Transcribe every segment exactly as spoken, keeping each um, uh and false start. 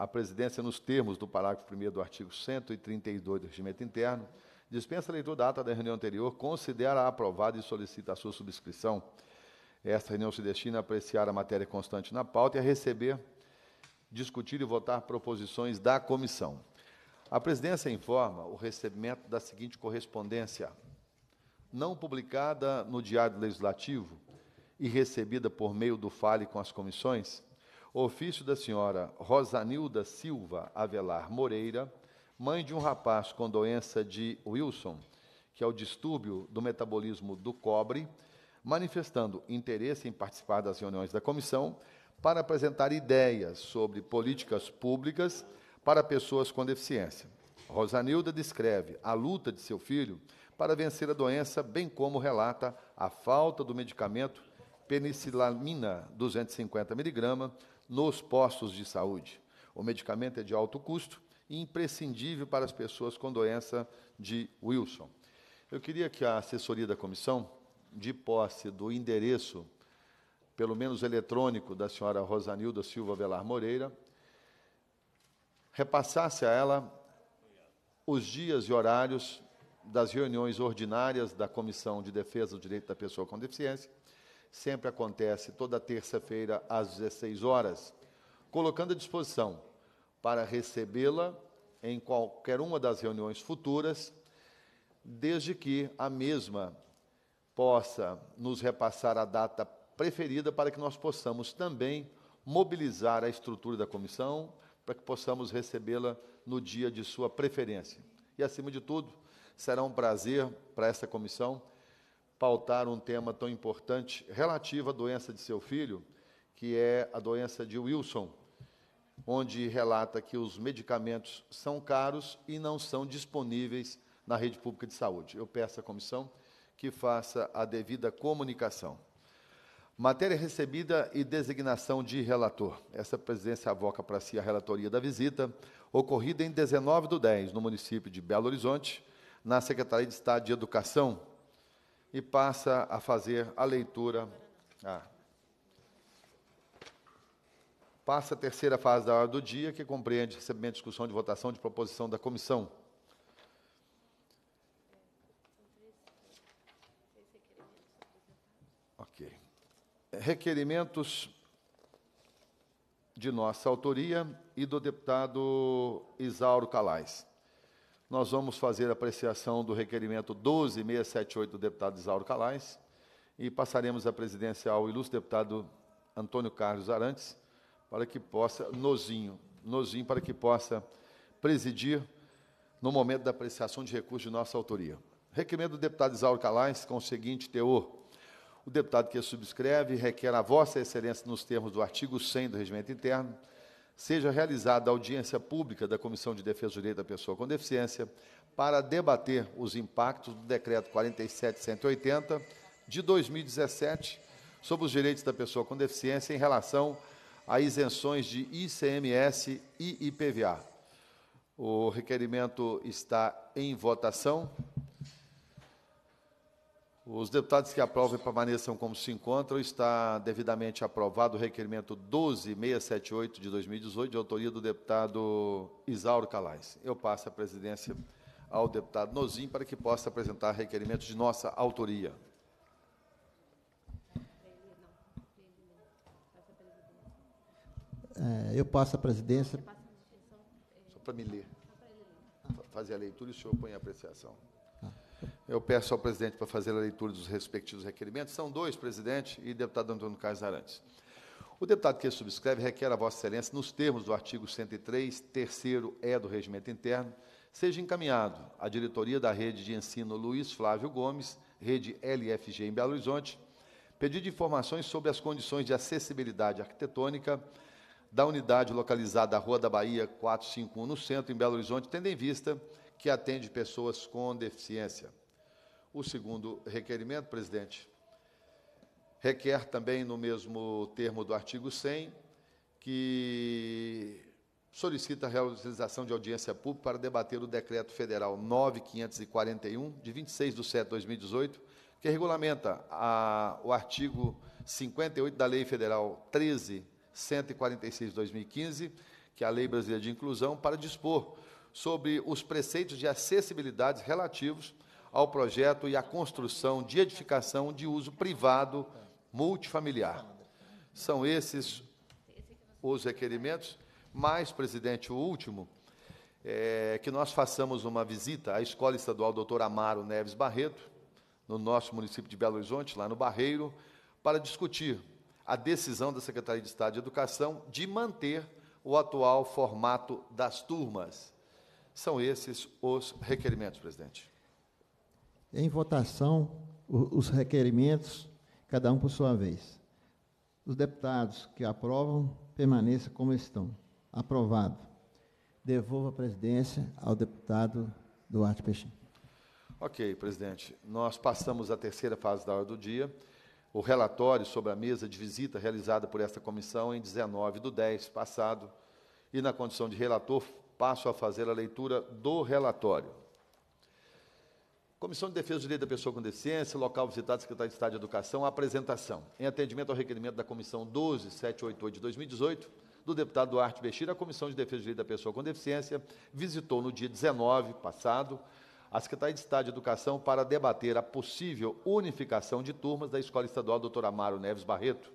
A presidência, nos termos do parágrafo primeiro do artigo cento e trinta e dois do Regimento Interno, dispensa a leitura da ata da reunião anterior, considera-a aprovada e solicita a sua subscrição. Esta reunião se destina a apreciar a matéria constante na pauta e a receber, discutir e votar proposições da comissão. A presidência informa o recebimento da seguinte correspondência, não publicada no Diário Legislativo e recebida por meio do Fale com as comissões, ofício da senhora Rosanilda Silva Avelar Moreira, mãe de um rapaz com doença de Wilson, que é o distúrbio do metabolismo do cobre, manifestando interesse em participar das reuniões da comissão para apresentar ideias sobre políticas públicas para pessoas com deficiência. Rosanilda descreve a luta de seu filho para vencer a doença, bem como relata a falta do medicamento penicilamina duzentos e cinquenta miligramas nos postos de saúde. O medicamento é de alto custo, imprescindível para as pessoas com doença de Wilson. Eu queria que a assessoria da comissão, de posse do endereço, pelo menos eletrônico, da senhora Rosanilda Silva Avelar Moreira, repassasse a ela os dias e horários das reuniões ordinárias da Comissão de Defesa do Direito da Pessoa com Deficiência, sempre acontece toda terça-feira às dezesseis horas, colocando à disposição para recebê-la em qualquer uma das reuniões futuras, desde que a mesma possa nos repassar a data preferida para que nós possamos também mobilizar a estrutura da comissão para que possamos recebê-la no dia de sua preferência. E, acima de tudo, será um prazer para esta comissão pautar um tema tão importante relativo à doença de seu filho, que é a doença de Wilson, onde relata que os medicamentos são caros e não são disponíveis na rede pública de saúde. Eu peço à comissão que faça a devida comunicação. Matéria recebida e designação de relator. Essa presidência avoca para si a relatoria da visita, ocorrida em dezenove do dez, no município de Belo Horizonte, na Secretaria de Estado de Educação, e passa a fazer a leitura... Ah. Passa a terceira fase da hora do dia, que compreende recebimento, discussão de votação de proposição da comissão. Ok. Requerimentos de nossa autoria e do deputado Isauro Calais. Nós vamos fazer a apreciação do requerimento doze mil seiscentos e setenta e oito do deputado Isauro Calais e passaremos a presidência ao ilustre deputado Antônio Carlos Arantes, para que possa, Nozinho, Nozinho, para que possa presidir no momento da apreciação de recurso de nossa autoria. Requerimento do deputado Isauro Calais com o seguinte teor. O deputado que subscreve requer a vossa excelência, nos termos do artigo cem do Regimento Interno, seja realizada a audiência pública da Comissão de Defesa do Direito da Pessoa com Deficiência para debater os impactos do Decreto quarenta e sete mil cento e oitenta, de dois mil e dezessete, sobre os direitos da pessoa com deficiência em relação a isenções de I C M S e I P V A. O requerimento está em votação. Os deputados que aprovam e permaneçam como se encontram. Está devidamente aprovado o requerimento doze mil seiscentos e setenta e oito de dois mil e dezoito, de autoria do deputado Isauro Calais. Eu passo a presidência ao deputado Nozinho para que possa apresentar requerimentos de nossa autoria. Eu passo a presidência... Só para me ler. Fazer a leitura e o senhor põe a apreciação. Eu peço ao presidente para fazer a leitura dos respectivos requerimentos. São dois, presidente e deputado Antônio Carlos Arantes. O deputado que subscreve requer a vossa excelência, nos termos do artigo cento e três, terceiro E do Regimento Interno, seja encaminhado à diretoria da Rede de Ensino Luiz Flávio Gomes, Rede L F G em Belo Horizonte, pedido de informações sobre as condições de acessibilidade arquitetônica da unidade localizada à Rua da Bahia quatrocentos e cinquenta e um, no centro, em Belo Horizonte, tendo em vista que atende pessoas com deficiência. O segundo requerimento, presidente, requer também, no mesmo termo do artigo cem, que solicita a realização de audiência pública para debater o Decreto Federal nove mil quinhentos e quarenta e um, de vinte e seis de setembro de dois mil e dezoito, que regulamenta a, o artigo cinquenta e oito da Lei Federal treze mil cento e quarenta e seis de dois mil e quinze, que é a Lei Brasileira de Inclusão, para dispor sobre os preceitos de acessibilidade relativos ao projeto e à construção de edificação de uso privado multifamiliar. São esses os requerimentos, mas, presidente, o último, é que nós façamos uma visita à Escola Estadual doutor Amaro Neves Barreto, no nosso município de Belo Horizonte, lá no Barreiro, para discutir a decisão da Secretaria de Estado de Educação de manter o atual formato das turmas. São esses os requerimentos, presidente. Em votação, os requerimentos, cada um por sua vez. Os deputados que aprovam, permaneçam como estão. Aprovado. Devolvo a presidência ao deputado Duarte Peixinho. Ok, presidente. Nós passamos à terceira fase da hora do dia. O relatório sobre a mesa de visita realizada por esta comissão em dezenove de dez passado, e na condição de relator, passo a fazer a leitura do relatório. Comissão de Defesa dos Direitos da Pessoa com Deficiência, local visitado, Secretaria de Estado de Educação, apresentação. Em atendimento ao requerimento da Comissão doze mil setecentos e oitenta e oito de dois mil e dezoito, do deputado Duarte Bechir, a Comissão de Defesa dos Direitos da Pessoa com Deficiência visitou no dia dezenove passado a Secretaria de Estado de Educação para debater a possível unificação de turmas da Escola Estadual doutor Amaro Neves Barreto.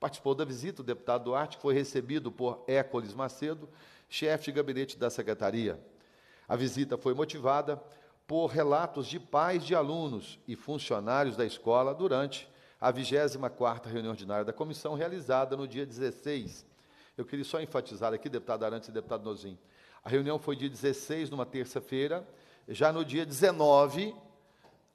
Participou da visita o deputado Duarte, que foi recebido por Écoles Macedo, chefe de gabinete da Secretaria. A visita foi motivada por relatos de pais de alunos e funcionários da escola durante a vigésima quarta reunião ordinária da comissão, realizada no dia dezesseis. Eu queria só enfatizar aqui, deputado Arantes e deputado Nozinho, a reunião foi dia dezesseis, numa terça-feira. Já no dia dezenove,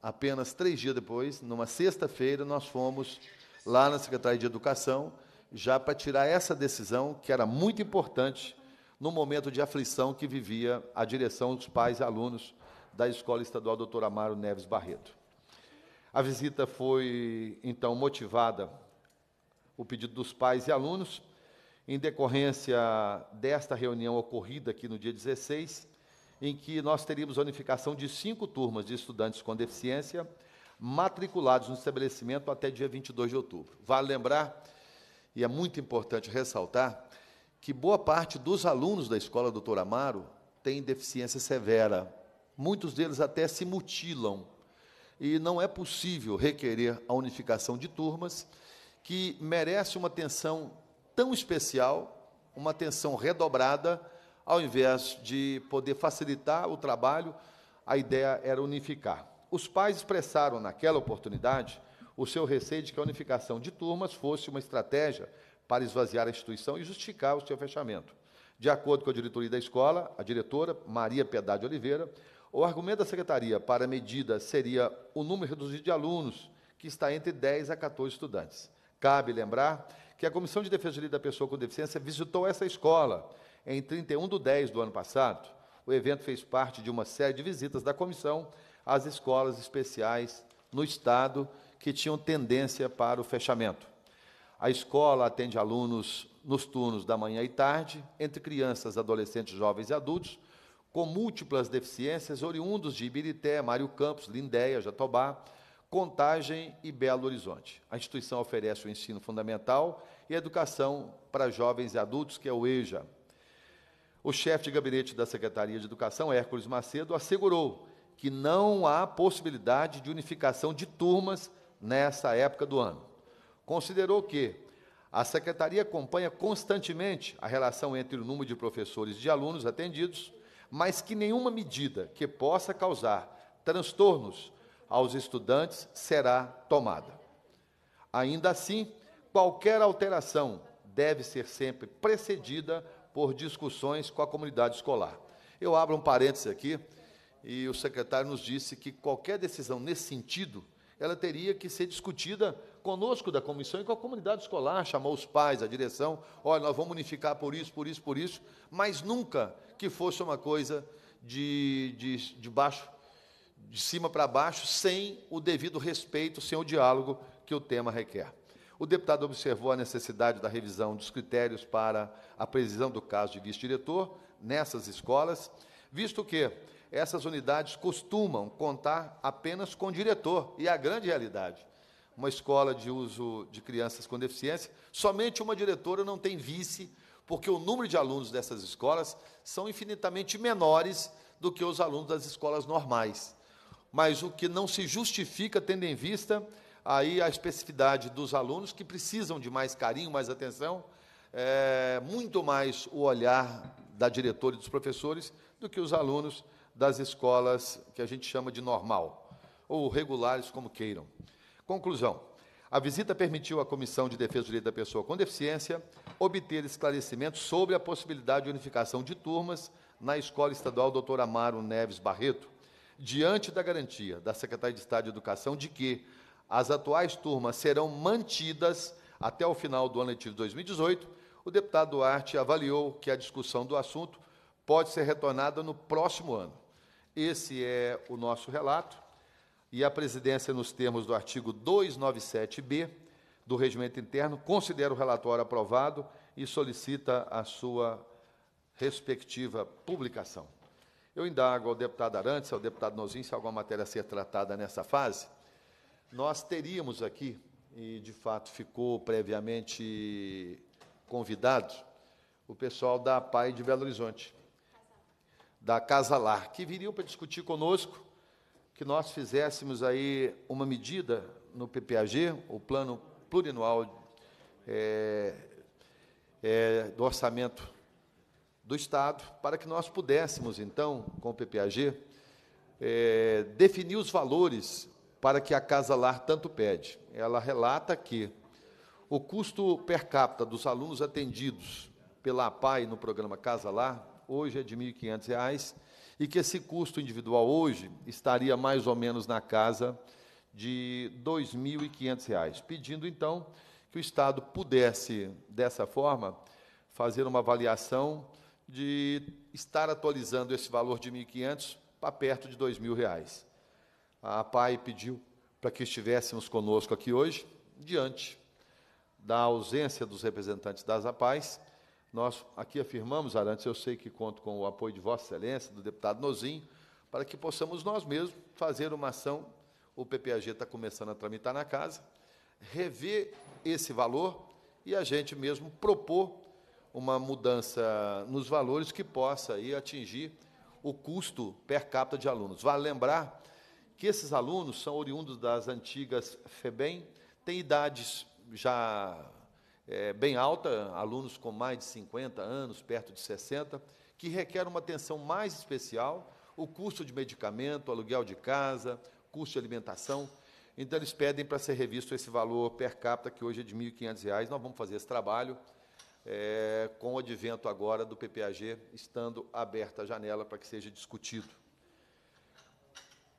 apenas três dias depois, numa sexta-feira, nós fomos lá na Secretaria de Educação, já para tirar essa decisão, que era muito importante, no momento de aflição que vivia a direção dos pais e alunos da Escola Estadual doutor Amaro Neves Barreto. A visita foi, então, motivada o pedido dos pais e alunos, em decorrência desta reunião ocorrida aqui no dia dezesseis, em que nós teríamos a unificação de cinco turmas de estudantes com deficiência matriculados no estabelecimento até dia vinte e dois de outubro. Vale lembrar, e é muito importante ressaltar, que boa parte dos alunos da Escola doutor Amaro tem deficiência severa. Muitos deles até se mutilam. E não é possível requerer a unificação de turmas, que merece uma atenção tão especial, uma atenção redobrada, ao invés de poder facilitar o trabalho, a ideia era unificar. Os pais expressaram, naquela oportunidade, o seu receio de que a unificação de turmas fosse uma estratégia para esvaziar a instituição e justificar o seu fechamento. De acordo com a diretoria da escola, a diretora, Maria Piedade Oliveira, o argumento da secretaria para a medida seria o número reduzido de alunos, que está entre dez a quatorze estudantes. Cabe lembrar que a Comissão de Defesa dos Direitos da Pessoa com Deficiência visitou essa escola em trinta e um de dez do ano passado. O evento fez parte de uma série de visitas da comissão às escolas especiais no Estado que tinham tendência para o fechamento. A escola atende alunos nos turnos da manhã e tarde, entre crianças, adolescentes, jovens e adultos, com múltiplas deficiências, oriundos de Ibirité, Mário Campos, Lindéia, Jatobá, Contagem e Belo Horizonte. A instituição oferece o ensino fundamental e a educação para jovens e adultos, que é o EJA. O chefe de gabinete da Secretaria de Educação, Hércules Macedo, assegurou que não há possibilidade de unificação de turmas nessa época do ano. Considerou que a Secretaria acompanha constantemente a relação entre o número de professores e de alunos atendidos, mas que nenhuma medida que possa causar transtornos aos estudantes será tomada. Ainda assim, qualquer alteração deve ser sempre precedida por discussões com a comunidade escolar. Eu abro um parênteses aqui, e o secretário nos disse que qualquer decisão nesse sentido, ela teria que ser discutida conosco da comissão e com a comunidade escolar, chamou os pais, a direção, olha, nós vamos unificar por isso, por isso, por isso, mas nunca que fosse uma coisa de, de, de baixo, de cima para baixo, sem o devido respeito, sem o diálogo que o tema requer. O deputado observou a necessidade da revisão dos critérios para a precisão do caso de vice-diretor nessas escolas, visto que essas unidades costumam contar apenas com diretor, e é a grande realidade. Uma escola de uso de crianças com deficiência, somente uma diretora não tem vice, porque o número de alunos dessas escolas são infinitamente menores do que os alunos das escolas normais. Mas o que não se justifica, tendo em vista aí a especificidade dos alunos, que precisam de mais carinho, mais atenção, é, muito mais o olhar da diretora e dos professores do que os alunos das escolas que a gente chama de normal, ou regulares, como queiram. Conclusão. A visita permitiu à Comissão de Defesa dos Direitos da Pessoa com Deficiência obter esclarecimentos sobre a possibilidade de unificação de turmas na Escola Estadual doutor Amaro Neves Barreto, diante da garantia da Secretaria de Estado de Educação de que as atuais turmas serão mantidas até o final do ano letivo de dois mil e dezoito, o deputado Duarte avaliou que a discussão do assunto pode ser retornada no próximo ano. Esse é o nosso relato, e a presidência, nos termos do artigo duzentos e noventa e sete B do Regimento Interno, considera o relatório aprovado e solicita a sua respectiva publicação. Eu indago ao deputado Arantes, ao deputado Nozinho, se alguma matéria a ser tratada nessa fase. Nós teríamos aqui, e de fato ficou previamente convidado, o pessoal da P A I de Belo Horizonte, da Casa Lar, que viriam para discutir conosco que nós fizéssemos aí uma medida no P P A G, o Plano Plurianual é, é, do Orçamento do Estado, para que nós pudéssemos, então, com o P P A G, é, definir os valores para que a Casa Lar tanto pede. Ela relata que o custo per capita dos alunos atendidos pela A P A E no programa Casa Lar hoje é de mil e quinhentos reais, e que esse custo individual hoje estaria mais ou menos na casa de dois mil e quinhentos reais, pedindo, então, que o Estado pudesse, dessa forma, fazer uma avaliação de estar atualizando esse valor de mil e quinhentos reais para perto de dois mil reais. A APAE pediu para que estivéssemos conosco aqui hoje, diante da ausência dos representantes das A P A Es. Nós aqui afirmamos, Arantes, eu sei que conto com o apoio de Vossa Excelência, do deputado Nozinho, para que possamos nós mesmos fazer uma ação. O P P A G está começando a tramitar na casa, rever esse valor e a gente mesmo propor uma mudança nos valores que possa aí atingir o custo per capita de alunos. Vale lembrar que esses alunos são oriundos das antigas FEBEM, têm idades já é, bem alta, alunos com mais de cinquenta anos, perto de sessenta, que requerem uma atenção mais especial, o custo de medicamento, aluguel de casa, custo de alimentação. Então, eles pedem para ser revisto esse valor per capita, que hoje é de mil e quinhentos reais. Nós vamos fazer esse trabalho é, com o advento agora do P P A G, estando aberta a janela para que seja discutido.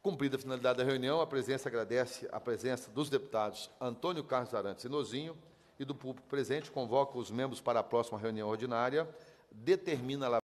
Cumprida a finalidade da reunião, a presidência agradece a presença dos deputados Antônio Carlos Arantes e Nozinho e do público presente, convoca os membros para a próxima reunião ordinária, determina a